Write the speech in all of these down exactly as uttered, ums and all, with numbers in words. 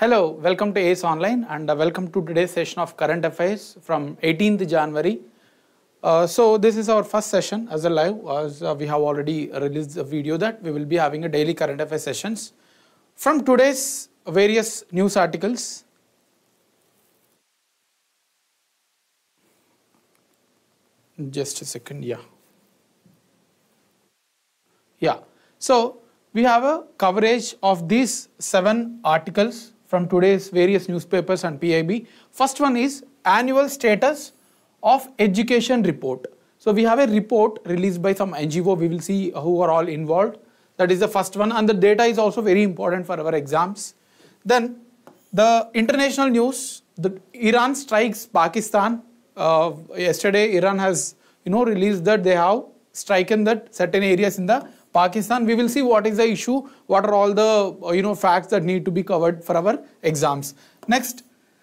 Hello, welcome to ACE Online and uh, welcome to today's session of Current Affairs from eighteenth January. Uh, so this is our first session as a live, as uh, we have already released a video that we will be having a daily current affairs sessions. From today's various news articles, just a second, yeah. Yeah, so we have a coverage of these seven articles from today's various newspapers and P I B. First one is annual status of education report. So we have a report released by some N G O. We will see who are all involved. That is the first one, and the data is also very important for our exams. Then the international news, the Iran strikes Pakistan. Uh, yesterday Iran has you know released that they have striken that certain areas in the Pakistan. We will see what is the issue, what are all the you know facts that need to be covered for our exams. Next,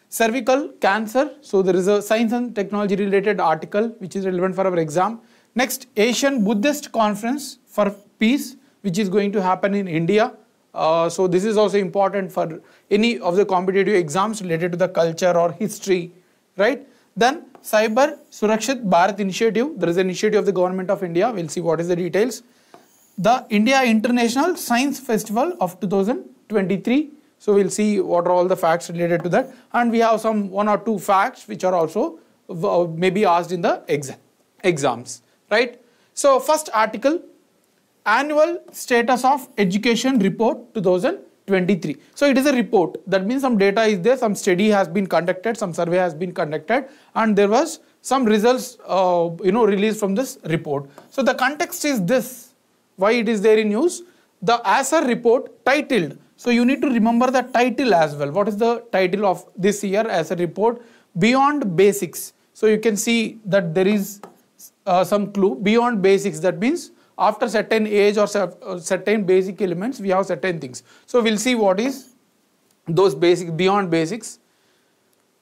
cervical cancer. So there is a science and technology related article which is relevant for our exam. Next, Asian Buddhist Conference for Peace, which is going to happen in India. Uh, so this is also important for any of the competitive exams related to the culture or history, right? Then Cyber Surakshit Bharat Initiative. There is an initiative of the Government of India. We'll see what is the details. The India International Science Festival of two thousand twenty-three. So we'll see what are all the facts related to that. And we have some one or two facts which are also maybe asked in the exam, exams, right? So first article, Annual Status of Education Report two thousand twenty-three. So it is a report. That means some data is there, some study has been conducted, some survey has been conducted, and there was some results, uh, you know, released from this report. So the context is this. Why it is there in use? The ASER report titled. So you need to remember the title as well. What is the title of this year ASER report? Beyond Basics. So you can see that there is uh, some clue. Beyond Basics. That means after certain age or certain basic elements, we have certain things. So we'll see what is those basics, beyond basics.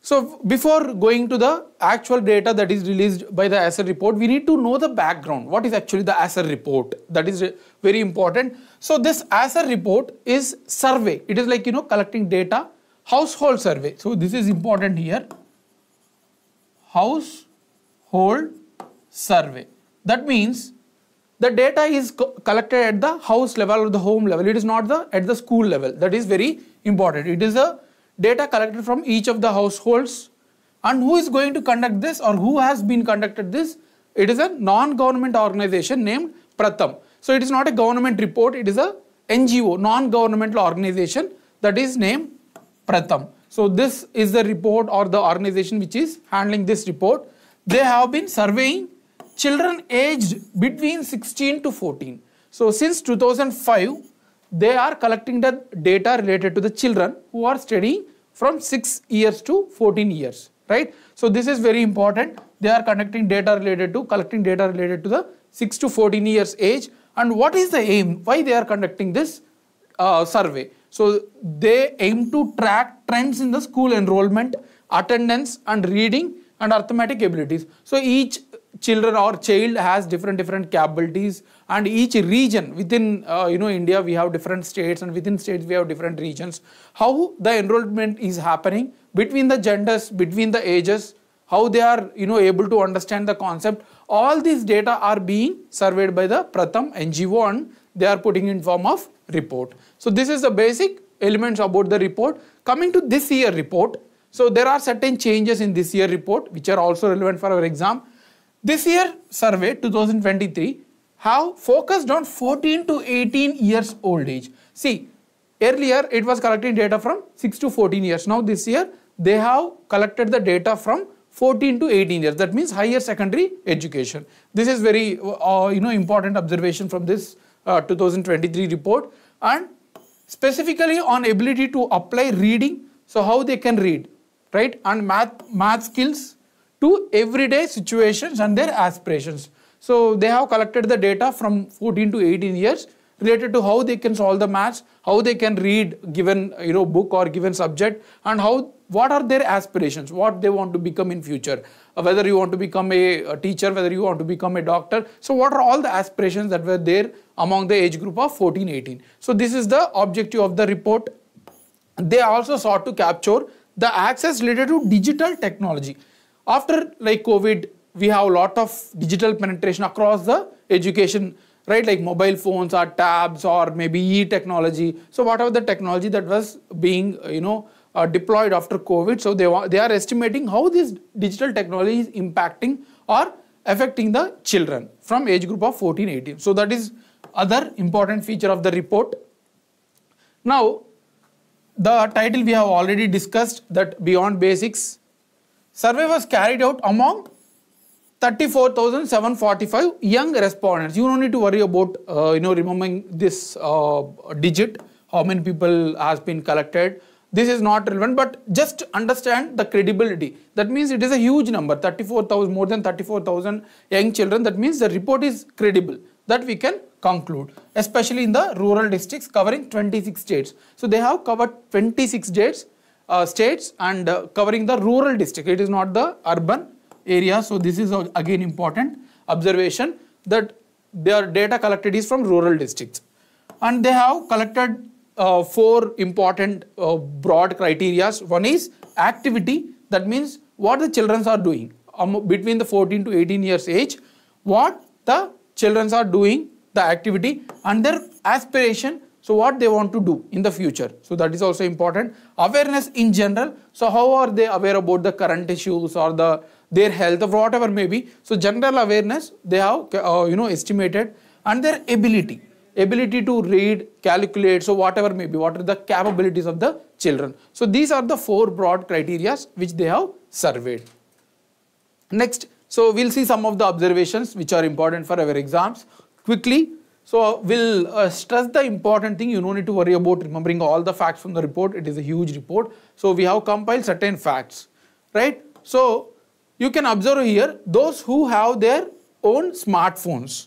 So before going to the actual data that is released by the ASER report, we need to know the background. What is actually the ASER report? That is very important. So this ASER report is survey. It is like, you know, collecting data, household survey. So this is important here. Household survey. That means the data is co collected at the house level or the home level. It is not the at the school level. That is very important. It is a data collected from each of the households, and who is going to conduct this or who has been conducted this? It is a non-government organization named Pratham. So it is not a government report, it is a N G O, non-governmental organization that is named Pratham. So this is the report or the organization which is handling this report. They have been surveying children aged between sixteen to fourteen. So since two thousand five, they are collecting the data related to the children who are studying from six years to fourteen years, right? So this is very important. They are connecting data related to, collecting data related to the six to fourteen years age. And what is the aim? Why they are conducting this uh, survey? So they aim to track trends in the school enrollment, attendance and reading and arithmetic abilities. So each children or child has different different capabilities, and each region within uh, you know India we have different states, and within states we have different regions. How the enrollment is happening between the genders, between the ages, how they are you know able to understand the concept. All these data are being surveyed by the Pratham N G O, and they are putting in form of report. So this is the basic elements about the report. Coming to this year report, so there are certain changes in this year report which are also relevant for our exam. This year survey two thousand twenty-three have focused on fourteen to eighteen years old age. See, earlier it was collecting data from six to fourteen years. Now this year they have collected the data from fourteen to eighteen years. That means higher secondary education. This is very uh, you know important observation from this uh, two thousand twenty-three report, and specifically on ability to apply reading. So how they can read, right? And math math skills to everyday situations and their aspirations. So they have collected the data from fourteen to eighteen years related to how they can solve the maths, how they can read given you know book or given subject, and how what are their aspirations, what they want to become in future, uh, whether you want to become a, a teacher, whether you want to become a doctor. So what are all the aspirations that were there among the age group of fourteen to eighteen. So this is the objective of the report. they also sought to capture the access related to digital technology. After like COVID, we have a lot of digital penetration across the education, right? Like mobile phones or tabs or maybe e-technology. So whatever the technology that was being, you know, uh, deployed after COVID. So they, they are estimating how this digital technology is impacting or affecting the children from age group of fourteen to eighteen. So that is other important feature of the report. Now, the title we have already discussed, that Beyond Basics. Survey was carried out among thirty-four thousand seven hundred forty-five young respondents. You don't need to worry about, uh, you know, remembering this uh, digit, how many people has been collected. This is not relevant, but just understand the credibility. That means it is a huge number, thirty-four thousand, more than thirty-four thousand young children. That means the report is credible, that we can conclude, especially in the rural districts covering twenty-six states. So they have covered twenty-six states, uh, states and uh, covering the rural district. It is not the urban area. So this is again important observation that their data collected is from rural districts. And they have collected uh, four important uh, broad criteria. One is activity. That means what the children are doing um, between the fourteen to eighteen years age, what the children are doing, the activity, and their aspiration, so what they want to do in the future. So that is also important. Awareness in general, so how are they aware about the current issues or the their health or whatever may be. So general awareness they have uh, you know estimated, and their ability, ability to read, calculate, so whatever may be, what are the capabilities of the children. So these are the four broad criteria which they have surveyed. Next, so we'll see some of the observations which are important for our exams. Quickly, so we'll uh, stress the important thing. You don't need to worry about remembering all the facts from the report. It is a huge report. So we have compiled certain facts, right? So you can observe here, those who have their own smartphones.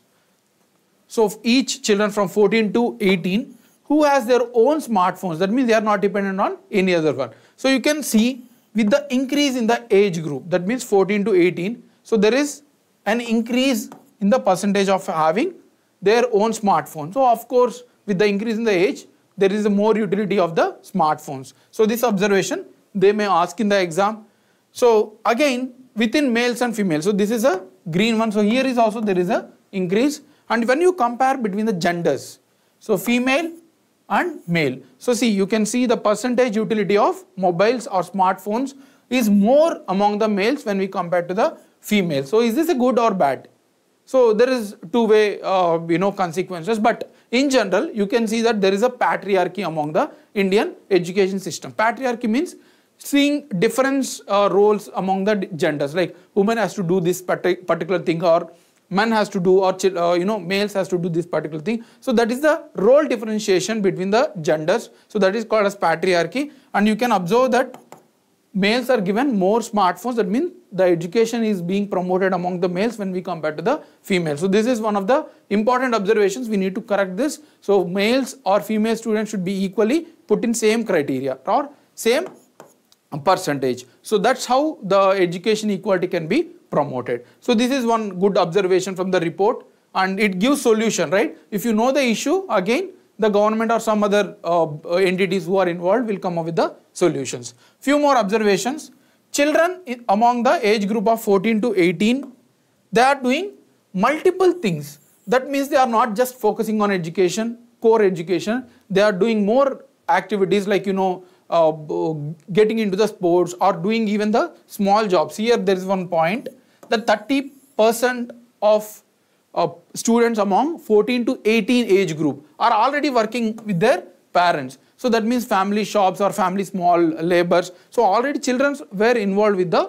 So each children from fourteen to eighteen who has their own smartphones, that means they are not dependent on any other one. So you can see with the increase in the age group, that means fourteen to eighteen. So there is an increase in the percentage of having their own smartphone. So of course, with the increase in the age, there is a more utility of the smartphones. So this observation, they may ask in the exam. So again, within males and females, so this is a green one. So here is also there is a increase. And when you compare between the genders, so female and male. So see, you can see the percentage utility of mobiles or smartphones is more among the males when we compare to the females. So is this a good or bad? So there is two-way, uh, you know, consequences, but in general, you can see that there is a patriarchy among the Indian education system. Patriarchy means seeing different uh, roles among the genders, like women has to do this particular thing, or man has to do, or uh, you know, males has to do this particular thing. So that is the role differentiation between the genders. So that is called as patriarchy, and you can observe that males are given more smartphones. That means the education is being promoted among the males when we compare to the females. So this is one of the important observations. We need to correct this. So males or female students should be equally put in same criteria or same percentage. So that's how the education equality can be promoted. So this is one good observation from the report, and it gives solution, right? If you know the issue, again, the government or some other uh, entities who are involved will come up with the solutions. Few more observations. Children in, among the age group of fourteen to eighteen, they are doing multiple things. That means they are not just focusing on education, core education. They are doing more activities like, you know, uh, getting into the sports or doing even the small jobs. Here there is one point that thirty percent of Uh, students among fourteen to eighteen age group are already working with their parents. So that means family shops or family small labors. So already children were involved with the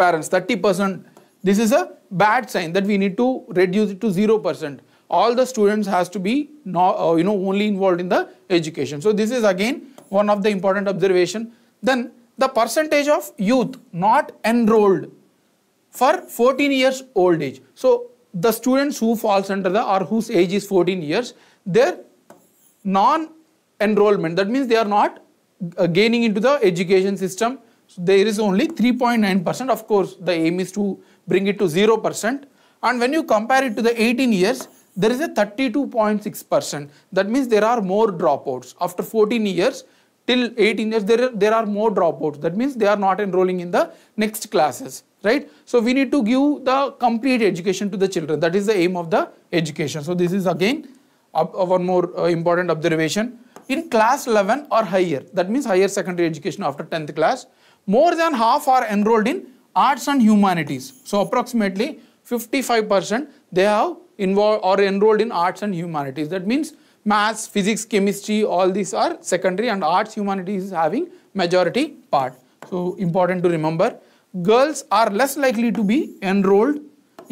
parents, thirty percent. This is a bad sign that we need to reduce it to zero percent. All the students has to be not, uh, you know, only involved in the education. So this is again one of the important observation. Then the percentage of youth not enrolled for fourteen years old age. So the students who falls under the or whose age is fourteen years, their non-enrollment, that means they are not uh, gaining into the education system. So there is only three point nine percent. Of course, the aim is to bring it to zero percent. And when you compare it to the eighteen years, there is a thirty-two point six percent. That means there are more dropouts. After fourteen years, till eighteen years, there, there are more dropouts. That means they are not enrolling in the next classes, right? So we need to give the complete education to the children. That is the aim of the education. So this is again one more uh, important observation. In class eleven or higher, that means higher secondary education after tenth class, more than half are enrolled in arts and humanities. So approximately fifty-five percent they have involved or enrolled in arts and humanities. That means maths, physics, chemistry, all these are secondary, and arts, humanities is having majority part. So important to remember. Girls are less likely to be enrolled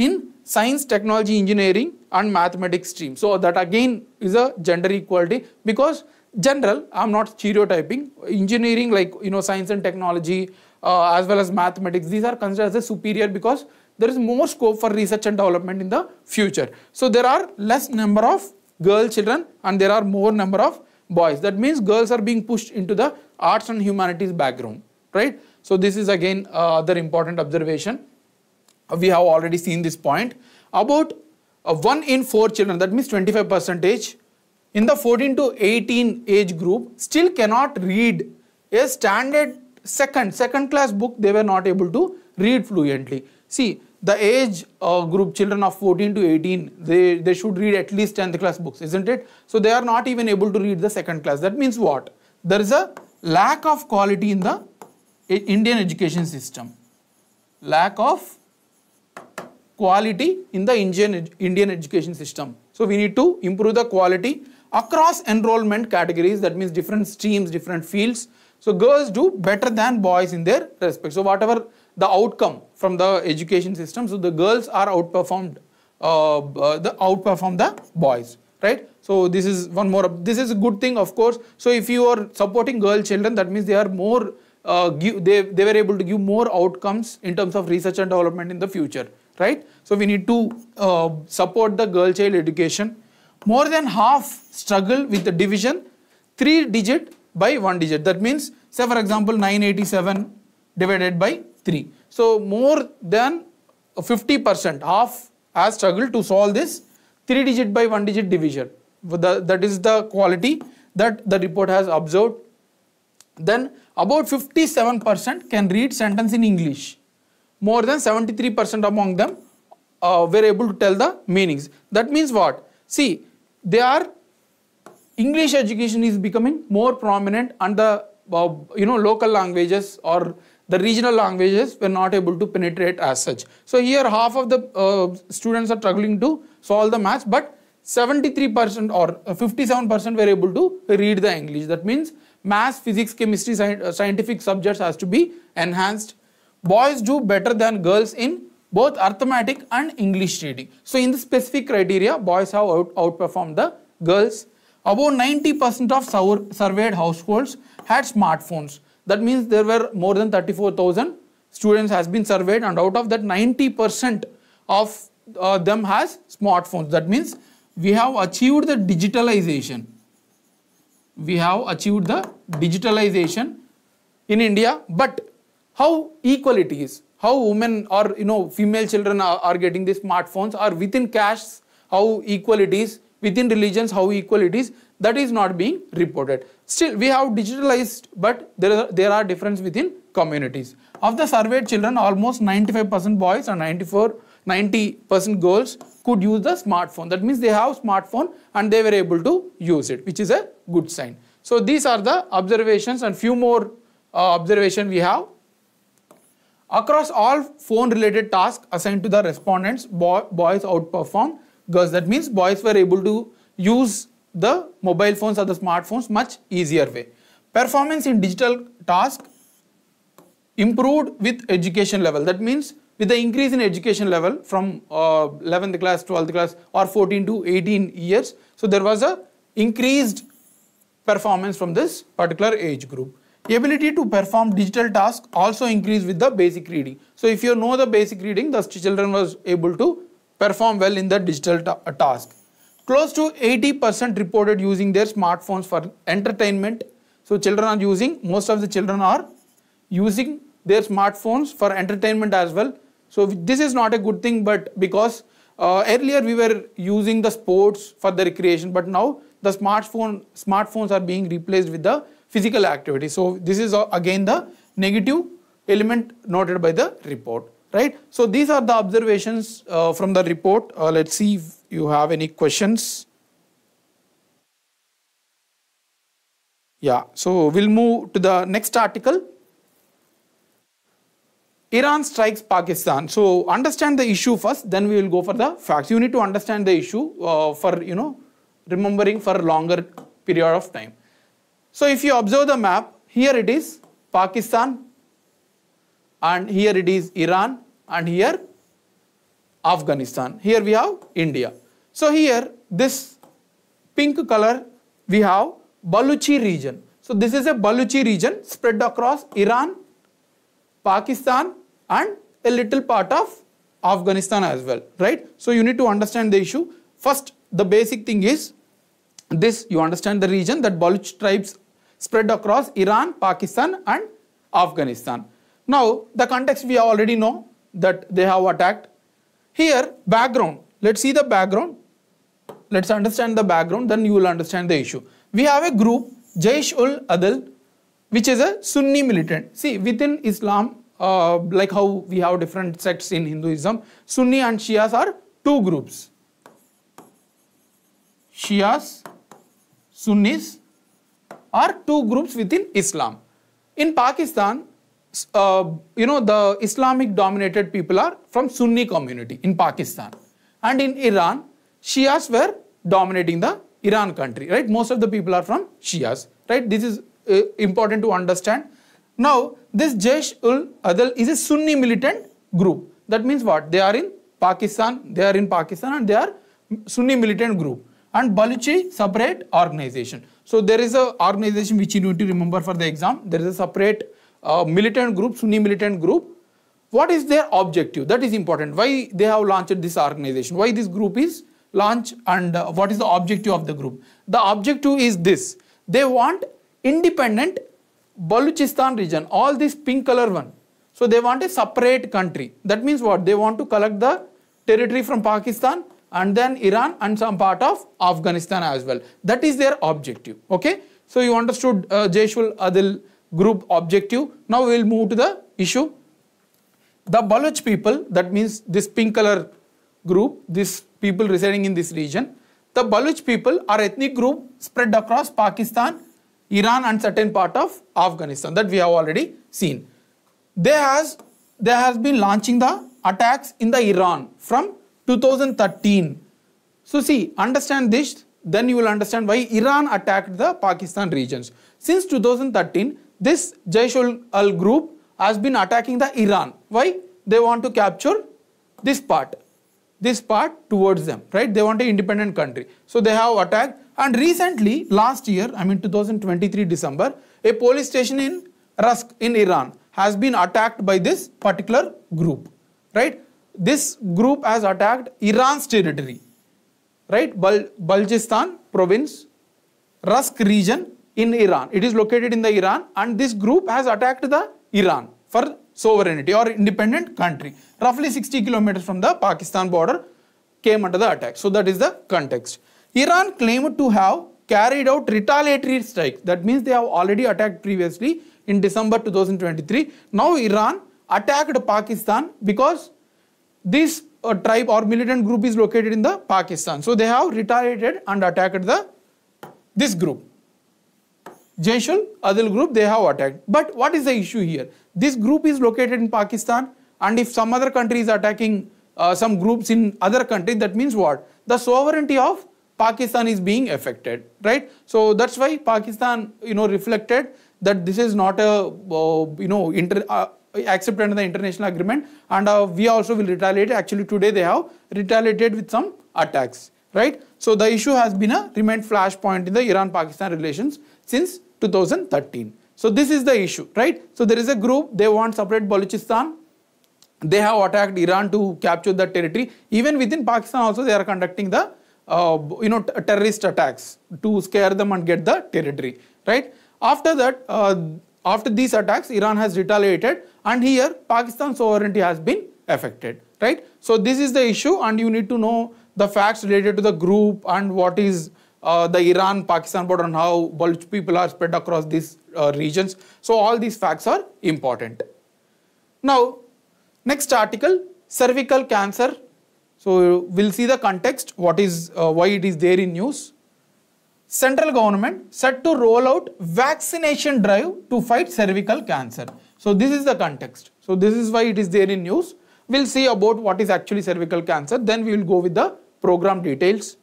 in science, technology, engineering and mathematics stream. So that again is a gender equality, because general, I'm not stereotyping, engineering like, you know, science and technology uh, as well as mathematics, these are considered as a superior because there is more scope for research and development in the future. So there are less number of girl children and there are more number of boys. That means girls are being pushed into the arts and humanities background, right? So this is again uh, other important observation. Uh, we have already seen this point. About uh, one in four children, that means twenty-five percentage in the fourteen to eighteen age group still cannot read a standard second, second class book. They were not able to read fluently. See, the age uh, group children of fourteen to eighteen, they, they should read at least tenth class books, isn't it? So they are not even able to read the second class. That means what? There is a lack of quality in the Indian education system. Lack of quality in the Indian, Indian education system. So we need to improve the quality across enrollment categories. That means different streams, different fields. So girls do better than boys in their respect. So whatever the outcome from the education system, so the girls are outperformed, uh, uh, the outperform the boys, right? So this is one more, this is a good thing, of course. So if you are supporting girl children, that means they are more, uh, give, they, they were able to give more outcomes in terms of research and development in the future, right? So we need to uh, support the girl child education. More than half struggle with the division, three digit by one digit. That means, say for example, nine eighty-seven divided by three. So more than fifty percent, half has struggled to solve this three digit by one digit division. The, that is the quality that the report has observed. Then about fifty-seven percent can read sentence in English. More than seventy-three percent among them uh, were able to tell the meanings. That means what? See, they are, English education is becoming more prominent, and the uh, you know, local languages or the regional languages were not able to penetrate as such. So here half of the uh, students are struggling to solve the maths, but seventy-three percent or fifty-seven percent were able to read the English. That means maths, physics, chemistry, sci- scientific subjects has to be enhanced. Boys do better than girls in both arithmetic and English reading. So in the specific criteria, boys have out outperformed the girls. About ninety percent of surveyed households had smartphones. That means there were more than thirty-four thousand students has been surveyed, and out of that ninety percent of uh, them has smartphones. That means we have achieved the digitalization. We have achieved the digitalization in India, but how equal it is, how women or, you know, female children are, are getting these smartphones, or within castes, how equal it is, within religions, how equal it is, that is not being reported. Still, we have digitalized, but there are, there are differences within communities. Of the surveyed children, almost ninety-five percent boys and ninety-four, ninety percent girls could use the smartphone. That means they have smartphone and they were able to use it, which is a good sign. So these are the observations, and few more uh, observations we have. Across all phone-related tasks assigned to the respondents, boy, boys outperformed girls. That means boys were able to use the mobile phones or the smartphones much easier way. Performance in digital tasks improved with education level. That means with the increase in education level from uh, eleventh class, twelfth class or fourteen to eighteen years. So there was a increased performance from this particular age group. Ability to perform digital tasks also increased with the basic reading. So if you know the basic reading, the children was able to perform well in the digital ta task. Close to eighty percent reported using their smartphones for entertainment. So children are using, most of the children are using their smartphones for entertainment as well. So this is not a good thing, but because uh, earlier we were using the sports for the recreation, but now the smartphone, smartphones are being replaced with the physical activity. So this is again the negative element noted by the report, right? So these are the observations uh, from the report. Uh, let's see if you have any questions. Yeah, so we'll move to the next article. Iran strikes Pakistan. So understand the issue first, then we will go for the facts. You need to understand the issue uh, for, you know, remembering for a longer period of time. So if you observe the map, here it is Pakistan, and here it is Iran, and here Afghanistan. Here we have India. So here this pink color we have Baluchi region. So this is a Baluchi region spread across Iran, Pakistan, and a little part of Afghanistan as well, right? So you need to understand the issue. First, the basic thing is this, you understand the region that Baluch tribes spread across Iran, Pakistan, and Afghanistan. Now, the context we already know that they have attacked. Here, background. Let's see the background. Let's understand the background, then you will understand the issue. We have a group, Jaish ul-Adl, which is a Sunni militant. See, within Islam, uh, like how we have different sects in Hinduism, Sunni and Shias are two groups. Shias, Sunnis are two groups within Islam. In Pakistan, uh, you know, the Islamic dominated people are from Sunni community in Pakistan. And in Iran, Shias were dominating the Iran country, right? Most of the people are from Shias, right? This is uh, important to understand. Now, this Jaish ul-Adl is a Sunni militant group. That means what? They are in Pakistan, they are in Pakistan and they are Sunni militant group. And Baluchi separate organization. So there is an organization which you need to remember for the exam. There is a separate uh, militant group, Sunni militant group. What is their objective? That is important. Why they have launched this organization? Why this group is launched and uh, what is the objective of the group? The objective is this. They want independent Balochistan region, all this pink color one. So they want a separate country. That means what? They want to collect the territory from Pakistan, and then Iran and some part of Afghanistan as well. That is their objective, okay? So you understood uh, Jaish ul-Adl group objective. Now we will move to the issue. The Baloch people, that means this pink color group, these people residing in this region. The Baloch people are ethnic group spread across Pakistan, Iran and certain part of Afghanistan that we have already seen. There has, there has been launching the attacks in the Iran from two thousand thirteen. So see, understand this, then you will understand why Iran attacked the Pakistan regions. Since two thousand thirteen, this Jaish ul-Adl group has been attacking the Iran. Why? They want to capture this part, this part towards them, right? They want an independent country. So they have attacked, and recently, last year, I mean two thousand twenty-three December, a police station in Rask in Iran has been attacked by this particular group, right? This group has attacked Iran's territory, right? Bal Balochistan province, Rask region in Iran. It is located in the Iran, and this group has attacked the Iran for sovereignty or independent country. Roughly sixty kilometers from the Pakistan border came under the attack. So that is the context. Iran claimed to have carried out retaliatory strikes. That means they have already attacked previously in December two thousand twenty-three. Now Iran attacked Pakistan because this uh, tribe or militant group is located in the Pakistan. So they have retaliated and attacked the this group. Jaish ul-Adl group they have attacked. But what is the issue here? This group is located in Pakistan, and if some other country is attacking uh, some groups in other country, that means what? The sovereignty of Pakistan is being affected, right? So that's why Pakistan, you know, reflected that this is not a, uh, you know, inter... Uh, accepted under the international agreement, and uh, we also will retaliate. Actually today they have retaliated with some attacks, right? So the issue has been a remained flashpoint in the Iran-Pakistan relations since two thousand thirteen. So this is the issue, right? So there is a group, they want separate Balochistan. They have attacked Iran to capture the territory. Even within Pakistan also they are conducting the uh, you know terrorist attacks to scare them and get the territory, right? After that, uh, after these attacks, Iran has retaliated, and here Pakistan's sovereignty has been affected, right? So this is the issue, and you need to know the facts related to the group and what is uh, the Iran-Pakistan border and how Baluch people are spread across these uh, regions. So all these facts are important. Now, next article, cervical cancer. So we'll see the context, what is, uh, why it is there in news. Central government set to roll out vaccination drive to fight cervical cancer. So this is the context. So this is why it is there in news. We'll see about what is actually cervical cancer. Then we will go with the program details.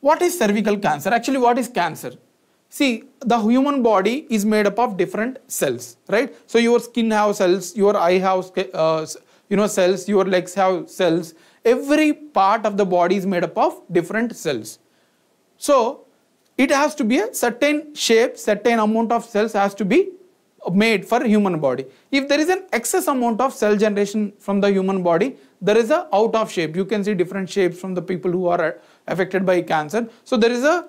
What is cervical cancer? Actually, what is cancer? See, the human body is made up of different cells, right? So your skin has cells, your eye has uh, you know, cells, your legs have cells. Every part of the body is made up of different cells. So it has to be a certain shape, certain amount of cells has to be made for human body. If there is an excess amount of cell generation from the human body, there is a out of shape. You can see different shapes from the people who are affected by cancer. So there is a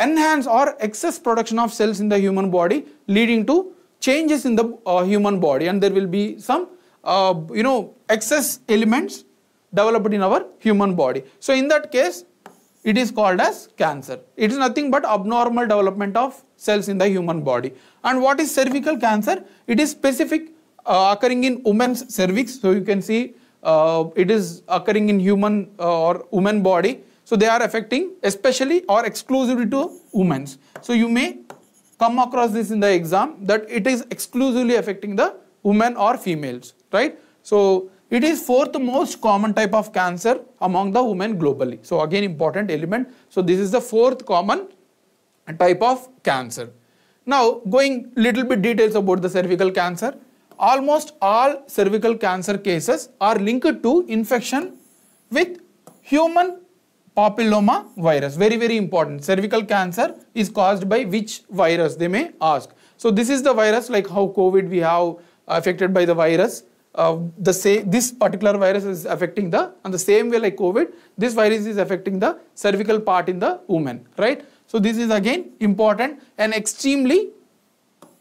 enhanced or excess production of cells in the human body leading to changes in the uh, human body, and there will be some uh, you know, excess elements developed in our human body. So in that case, it is called as cancer. It is nothing but abnormal development of cells in the human body. And what is cervical cancer? It is specific uh, occurring in women's cervix. So you can see uh, it is occurring in human uh, or woman body. So they are affecting especially or exclusively to women. So you may come across this in the exam that it is exclusively affecting the women or females, right? So it is fourth most common type of cancer among the women globally. So again, important element. So this is the fourth common type of cancer. Now going little bit details about the cervical cancer. Almost all cervical cancer cases are linked to infection with human papilloma virus. Very, very important. Cervical cancer is caused by which virus, they may ask. So this is the virus, like how COVID we have affected by the virus. Uh, the say, this particular virus is affecting the, and the same way like COVID, this virus is affecting the cervical part in the woman, right? So this is again important, an extremely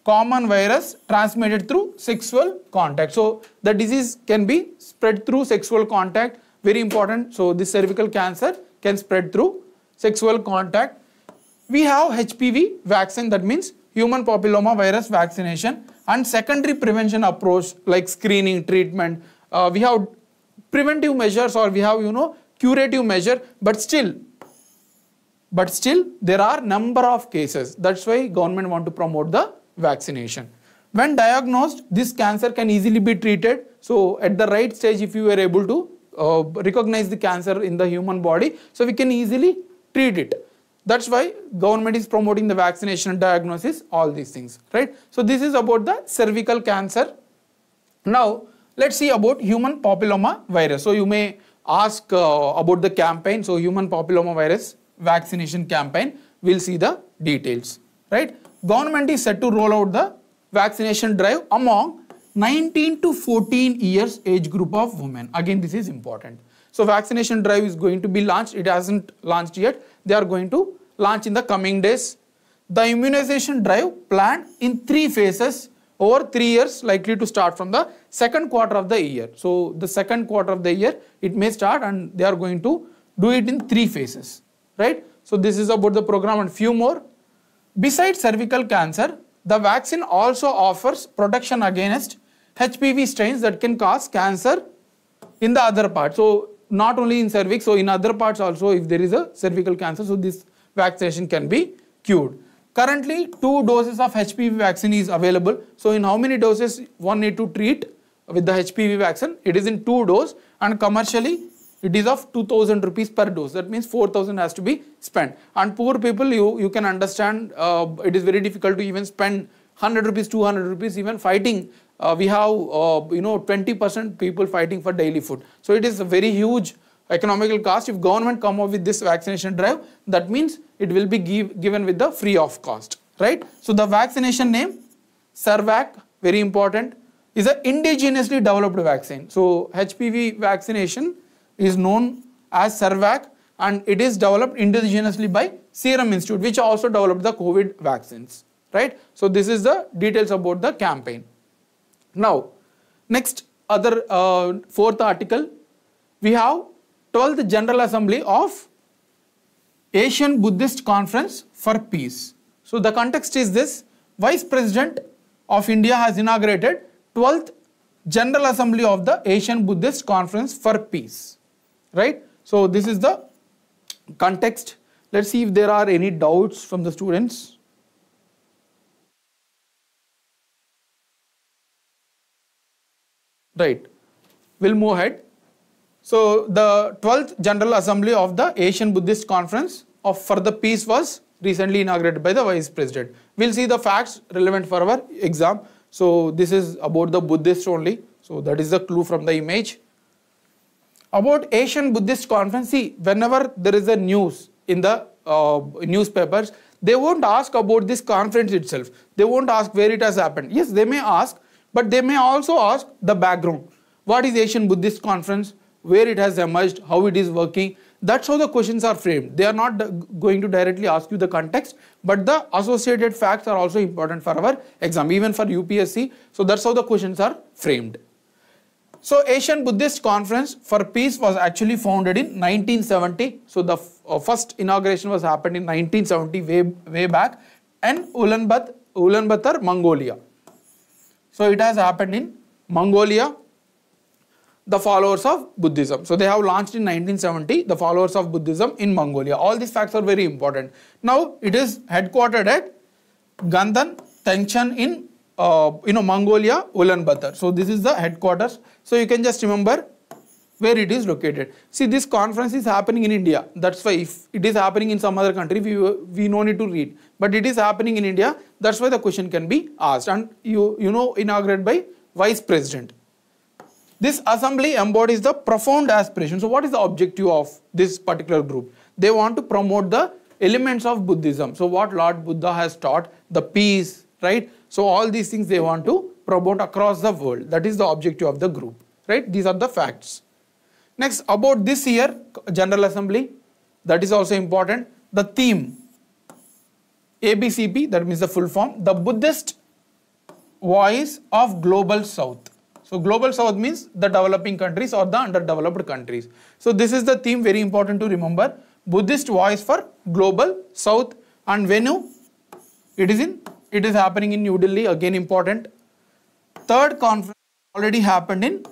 common virus transmitted through sexual contact. So the disease can be spread through sexual contact, very important. So this cervical cancer can spread through sexual contact. We have H P V vaccine, that means human papilloma virus vaccination, and secondary prevention approach like screening, treatment. Uh, we have preventive measures, or we have, you know, curative measure, but still, but still there are number of cases. That's why government want to promote the vaccination. When diagnosed, this cancer can easily be treated. So at the right stage, if you were able to uh, recognize the cancer in the human body, so we can easily treat it. That's why government is promoting the vaccination and diagnosis, all these things, right? So this is about the cervical cancer. Now, let's see about human papilloma virus. So you may ask uh, about the campaign. So human papilloma virus vaccination campaign, we'll see the details, right? Government is set to roll out the vaccination drive among nineteen to fourteen years age group of women. Again, this is important. So vaccination drive is going to be launched. It hasn't launched yet. They are going to launch in the coming days. The immunization drive planned in three phases over three years, likely to start from the second quarter of the year. So the second quarter of the year, it may start, and they are going to do it in three phases, right? So this is about the program and few more. Besides cervical cancer, the vaccine also offers protection against H P V strains that can cause cancer in the other part. So not only in cervix, so in other parts also, if there is a cervical cancer, so this vaccination can be cured. Currently, two doses of H P V vaccine is available. So in how many doses one need to treat with the H P V vaccine? It is in two dose, and commercially it is of two thousand rupees per dose. That means four thousand has to be spent. And poor people, you, you can understand, uh, it is very difficult to even spend one hundred rupees, two hundred rupees even fighting. Uh, we have, uh, you know, twenty percent people fighting for daily food. So it is a very huge economical cost. If government come up with this vaccination drive, that means it will be give, given with the free of cost, right? So the vaccination name, CERVAC, very important, is an indigenously developed vaccine. So H P V vaccination is known as CERVAC, and it is developed indigenously by Serum Institute, which also developed the COVID vaccines, right? So this is the details about the campaign. Now, next other uh, fourth article, we have twelfth General Assembly of Asian Buddhist Conference for Peace. So the context is this: Vice President of India has inaugurated twelfth General Assembly of the Asian Buddhist Conference for Peace, right? So this is the context. Let's see if there are any doubts from the students. Right, we'll move ahead. So the twelfth General Assembly of the Asian Buddhist Conference of for the Peace was recently inaugurated by the Vice President. We'll see the facts relevant for our exam. So this is about the Buddhists only. So that is the clue from the image. About Asian Buddhist Conference, see, whenever there is a news in the uh, newspapers, they won't ask about this conference itself. They won't ask where it has happened. Yes, they may ask, but they may also ask the background. What is Asian Buddhist Conference? Where it has emerged, how it is working. That's how the questions are framed. They are not going to directly ask you the context, but the associated facts are also important for our exam, even for U P S C. So that's how the questions are framed. So Asian Buddhist Conference for Peace was actually founded in nineteen seventy. So the uh, first inauguration was happened in nineteen seventy, way, way back, and Ulaanbaatar, Ulaanbaatar, Mongolia. So it has happened in Mongolia. The followers of Buddhism. So they have launched in nineteen seventy the followers of Buddhism in Mongolia. All these facts are very important. Now it is headquartered at Gandan Tengchen in uh, you know Mongolia, Ulaanbaatar. So this is the headquarters. So you can just remember where it is located. See, this conference is happening in India. That's why if it is happening in some other country, we we no need to read. But it is happening in India. That's why the question can be asked. And you you know inaugurated by Vice President. This assembly embodies the profound aspiration. So what is the objective of this particular group? They want to promote the elements of Buddhism. So what Lord Buddha has taught, the peace, right? So all these things they want to promote across the world. That is the objective of the group, right? These are the facts. Next, about this year, General Assembly, that is also important. The theme, A B C P, that means the full form, the Buddhist voice of Global South. So Global South means the developing countries or the underdeveloped countries. So this is the theme, very important to remember. Buddhist voice for Global South. And venue, it is in, it is happening in New Delhi, again important. Third conference already happened in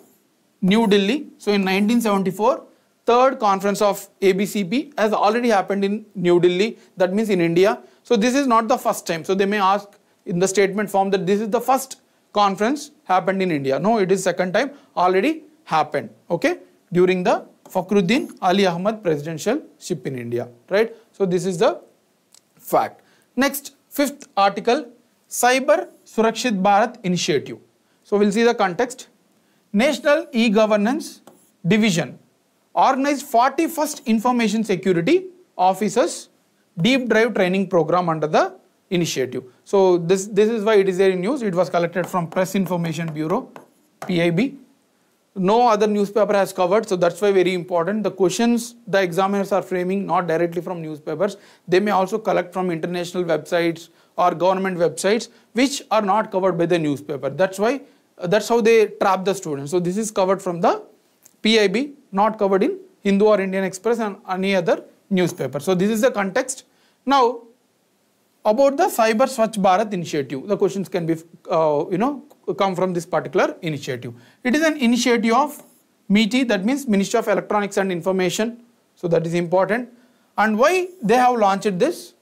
New Delhi. So in nineteen seventy-four, third conference of A B C P has already happened in New Delhi. That means in India. So this is not the first time. So they may ask in the statement form that this is the first conference happened in India. No, it is second time, already happened, okay, during the Fakhruddin Ali Ahmad presidencyship in India, right? So this is the fact. Next, fifth article, Cyber Surakshit Bharat Initiative. So we'll see the context. National E-Governance Division organized forty-first Information Security Officers Deep Dive Training Program under the initiative. So this, this is why it is there in news. It was collected from Press Information Bureau, P I B. No other newspaper has covered. So that's why very important. The questions the examiners are framing not directly from newspapers. They may also collect from international websites or government websites which are not covered by the newspaper. That's why, that's how they trap the students. So this is covered from the P I B, not covered in Hindu or Indian Express and any other newspaper. So this is the context. Now, about the Cyber Swachh Bharat initiative, the questions can be, uh, you know, come from this particular initiative. It is an initiative of MeitY, that means Ministry of Electronics and Information. So that is important. And why they have launched this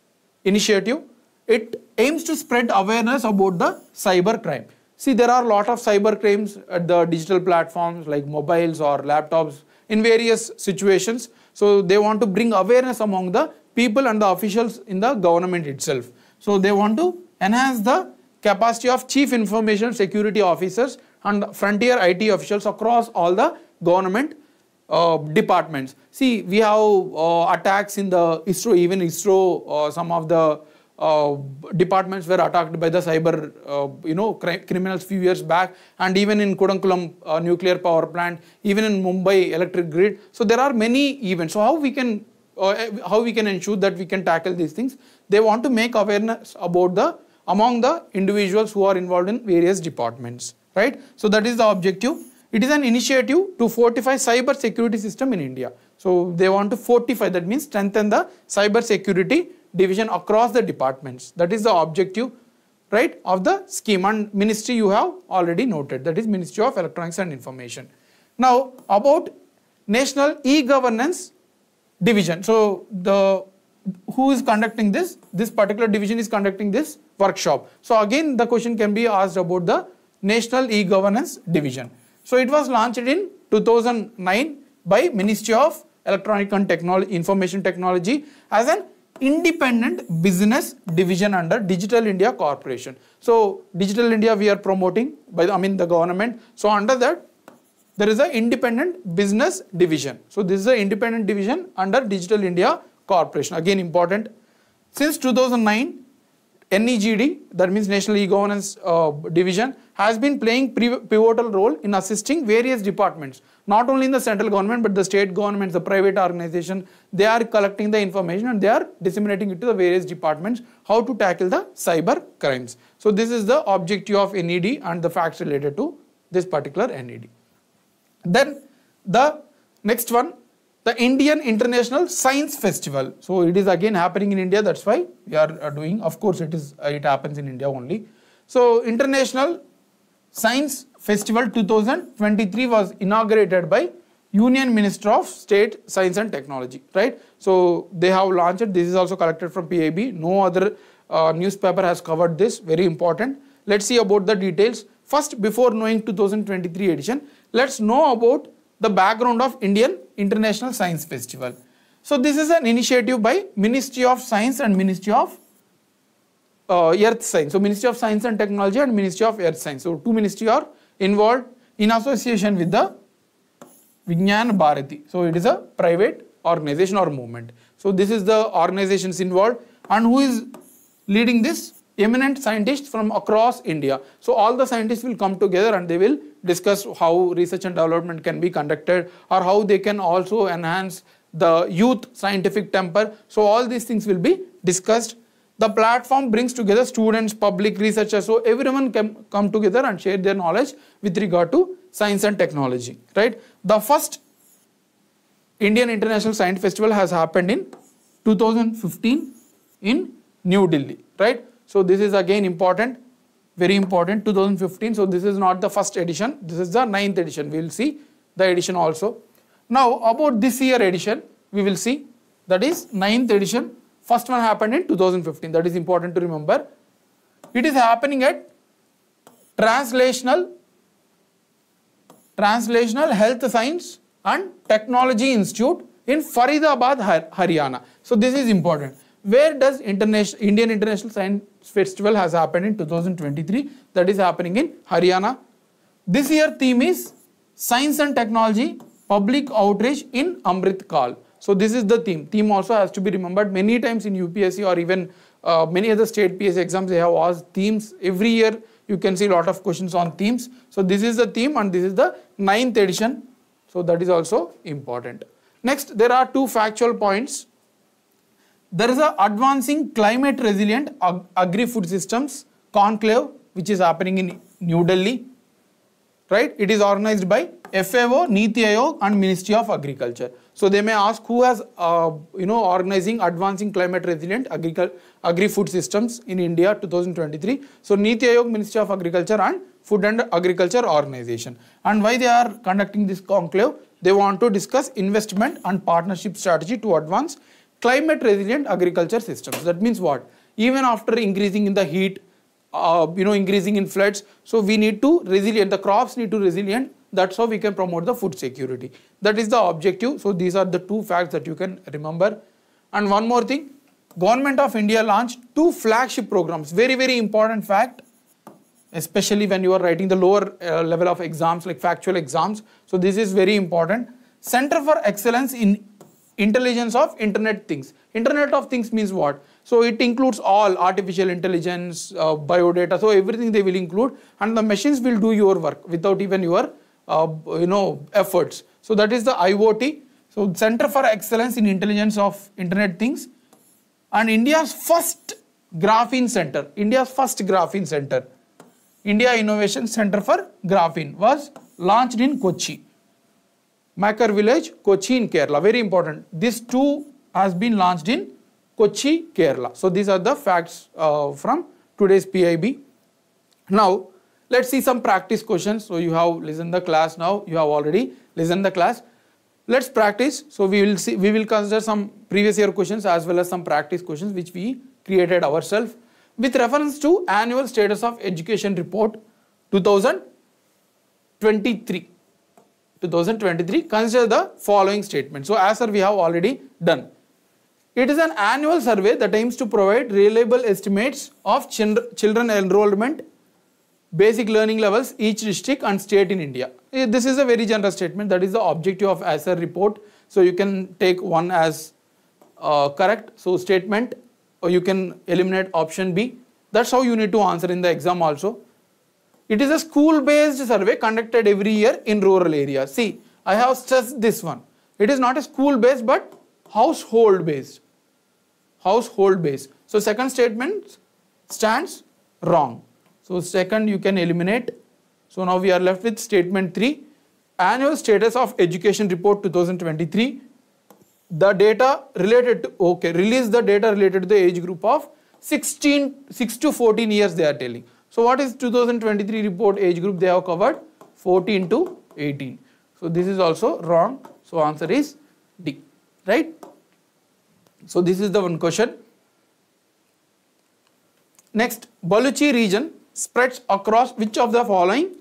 initiative? It aims to spread awareness about the cyber crime. See, there are a lot of cyber crimes at the digital platforms like mobiles or laptops in various situations. So they want to bring awareness among the people and the officials in the government itself. So they want to enhance the capacity of chief information security officers and frontier I T officials across all the government uh, departments. See, we have uh, attacks in the ISRO, even ISRO, uh, some of the uh, departments were attacked by the cyber, uh, you know, cri criminals few years back, and even in Kudankulam uh, nuclear power plant, even in Mumbai electric grid. So there are many events. So how we can Uh, how we can ensure that we can tackle these things? They want to make awareness about the, among the individuals who are involved in various departments, right? So that is the objective. It is an initiative to fortify cyber security system in India. So they want to fortify, that means strengthen the cyber security division across the departments. That is the objective, right, of the scheme. And ministry you have already noted, that is Ministry of Electronics and Information. Now about National E-Governance Division. So the who is conducting this? This particular division is conducting this workshop. So again the question can be asked about the National E-Governance Division. So it was launched in two thousand nine by Ministry of Electronic and Technology, Information Technology as an independent business division under Digital India Corporation. So Digital India we are promoting by the, I mean the government. So under that there is an independent business division. So this is an independent division under Digital India Corporation. Again important. Since two thousand nine, N E G D, that means National E-Governance uh, Division, has been playing pivotal role in assisting various departments, not only in the central government but the state governments, the private organization. They are collecting the information and they are disseminating it to the various departments how to tackle the cyber crimes. So this is the objective of N E D and the facts related to this particular N E D. Then the next one, the Indian International Science Festival. So it is again happening in India, that's why we are doing, of course it is, it happens in India only. So International Science Festival two thousand twenty-three was inaugurated by Union Minister of State Science and Technology, right? So they have launched it. This is also collected from P I B. No other uh, newspaper has covered this, very important. Let's see about the details. First, before knowing two thousand twenty-three edition, let's know about the background of Indian International Science Festival. So this is an initiative by Ministry of Science and Ministry of uh, Earth Science. So Ministry of Science and Technology and Ministry of Earth Science. So two ministries are involved in association with the Vigyan Bharati. So it is a private organization or movement. So this is the organizations involved, and who is leading this? Eminent scientists from across India. So all the scientists will come together and they will discuss how research and development can be conducted, or how they can also enhance the youth scientific temper. So all these things will be discussed. The platform brings together students, public, researchers. So everyone can come together and share their knowledge with regard to science and technology, right? The first Indian International Science Festival has happened in two thousand fifteen in New Delhi, right? So this is again important, very important, two thousand fifteen. So this is not the first edition. This is the ninth edition. We will see the edition also. Now about this year edition, we will see, that is ninth edition. First one happened in two thousand fifteen. That is important to remember. It is happening at Translational, Translational Health Science and Technology Institute in Faridabad, Haryana. So this is important. Where does international, Indian International Science Festival has happened in two thousand twenty-three? That is happening in Haryana. This year theme is Science and Technology, Public Outreach in Amrit Kaal. So this is the theme. Theme also has to be remembered. Many times in U P S C or even uh, many other state P S C exams, they have asked themes. Every year you can see a lot of questions on themes. So this is the theme, and this is the ninth edition. So that is also important. Next, there are two factual points. There is a advancing climate resilient ag agri-food systems conclave which is happening in New Delhi, right? It is organized by F A O, Niti Aayog and Ministry of Agriculture. So they may ask who has, uh, you know, organizing advancing climate resilient agri-food systems in India two thousand twenty-three. So Niti Aayog, Ministry of Agriculture and Food and Agriculture Organization. And why they are conducting this conclave? They want to discuss investment and partnership strategy to advance climate resilient agriculture systems. That means what? Even after increasing in the heat, uh, you know, increasing in floods, so we need to resilient, the crops need to resilient. That's how we can promote the food security. That is the objective. So these are the two facts that you can remember. And one more thing, Government of India launched two flagship programs. Very, very important fact, especially when you are writing the lower uh, level of exams, like factual exams. So this is very important. Center for Excellence in Intelligence of Internet Things. Internet of Things means what? So it includes all artificial intelligence, uh, biodata, so everything they will include, and the machines will do your work without even your, uh, you know, efforts. So that is the I O T. So Center for Excellence in Intelligence of Internet Things, and India's first Graphene Center. India's first Graphene Center, India Innovation Center for Graphene, was launched in Kochi. Maker Village, Kochi in Kerala. Very important. This too has been launched in Kochi, Kerala. So these are the facts uh, from today's P I B. Now, let's see some practice questions. So you have listened the class now. You have already listened the class. Let's practice. So we will see, we will consider some previous year questions as well as some practice questions which we created ourselves with reference to Annual Status of Education Report twenty twenty-three. twenty twenty-three, consider the following statement. So ASER we have already done. It is an annual survey that aims to provide reliable estimates of children enrollment, basic learning levels, each district and state in India. This is a very general statement. That is the objective of ASER report. So you can take one as uh, correct. So statement, or you can eliminate option B. That's how you need to answer in the exam also. It is a school-based survey conducted every year in rural areas. See, I have stressed this one. It is not a school-based but household-based. Household-based. So second statement stands wrong. So second you can eliminate. So now we are left with statement three. Annual Status of Education Report twenty twenty-three. The data related to, okay, release the data related to the age group of sixteen, six to fourteen years they are telling. So what is twenty twenty-three report age group they have covered? fourteen to eighteen. So this is also wrong. So answer is D, right? So this is the one question. Next, Baluchi region spreads across which of the following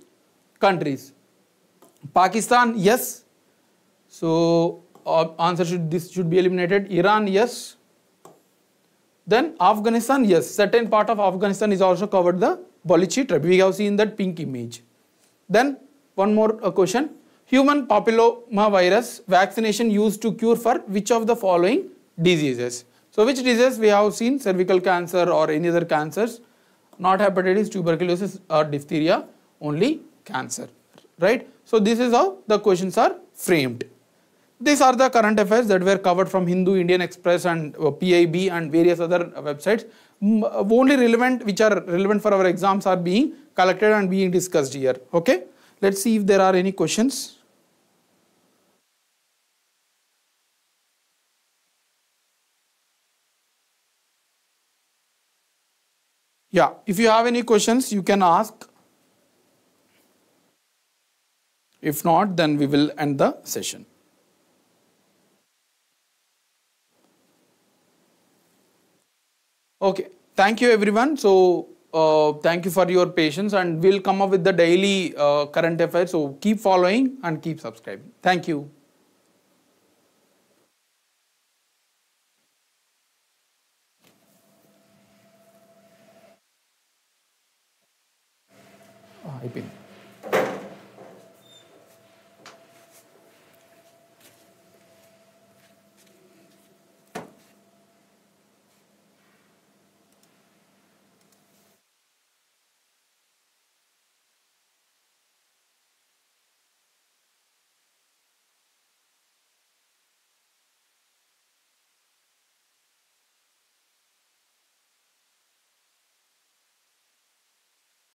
countries? Pakistan, yes. So uh, answer should, this should be eliminated. Iran, yes. Then Afghanistan, yes. Certain part of Afghanistan is also covered the Baluchi tribe. We have seen that pink image. Then one more uh, question. Human papillomavirus vaccination used to cure for which of the following diseases? So which diseases we have seen? Cervical cancer or any other cancers. Not hepatitis, tuberculosis or diphtheria, only cancer, right? So this is how the questions are framed. These are the current affairs that were covered from Hindu, Indian Express and uh, P I B and various other websites. M only relevant, which are relevant for our exams are being collected and being discussed here, okay? Let's see if there are any questions. Yeah, if you have any questions, you can ask. If not, then we will end the session. Okay, thank you everyone. So, uh, thank you for your patience and we'll come up with the daily uh, current affairs. So, keep following and keep subscribing. Thank you. Ah, I pin.